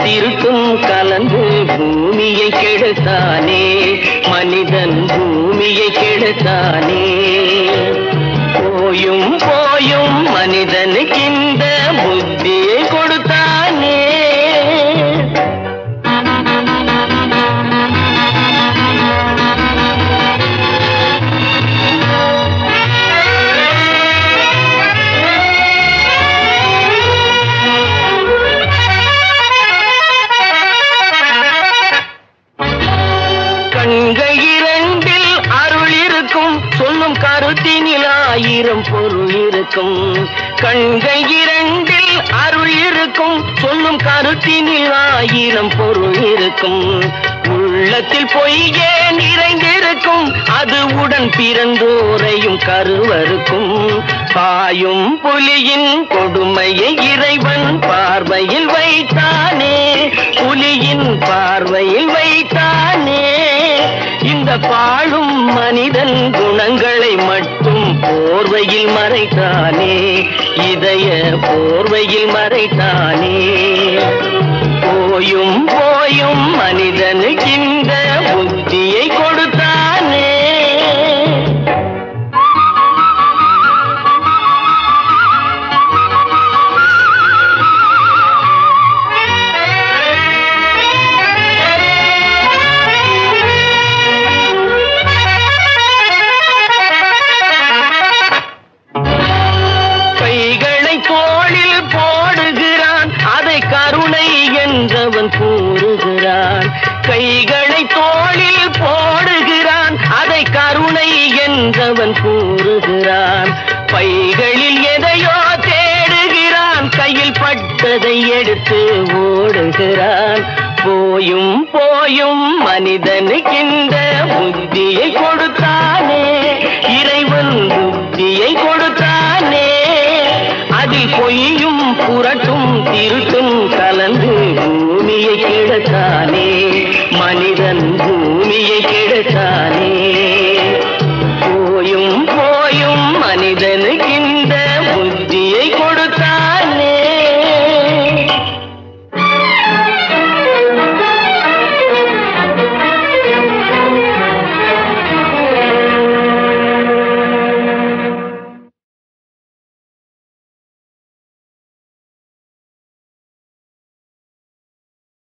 திருக்கும் கலந்து பூமியை கெடுத்தானே, மனிதன் பூமியை கெடுத்தானே. போயும் போயும் மனிதனுக்கு இந்த புத்தியை கொடுத்தானே. கண்கள் இரண்டில் அருள் இருக்கும், சொல்லும் கருத்தினில் ஆயிரம் பொருள் இருக்கும். உள்ளத்தில் பொய்யே நிறைந்திருக்கும், அது உடன் பிறந்தோரையும் கருவறுக்கும். பாயும் புலியின் கொடுமையை இறைவன் பார்வையில் வைத்தானே, புலியின் பார்வையில் வைத்தானே. இந்த பாழும் மனிதன் குணங்களை மட்டும் போர்வையில் மறைத்தானே, இதய போர்வையில் மறைத்தானே. போயும் போயும் மனிதனுக்கு இந்த புத்தியை கொடுத்தானே. கைகளை தோளில் போடுகிறான், அதை கருணை என்றவன் கூறுகிறான். பைகளில் எதையோ தேடுகிறான், கையில் பட்டதை எடுத்து ஓடுகிறான். போயும் போயும் மனிதனுக்கு இந்த புத்தியை கொடுத்தானே, இறைவன் புத்தியை கொடுத்தானே. அதில் பொய்யும் புரட்டும் திருட்டும் கலந்து பூமியை கெடுத்தானே,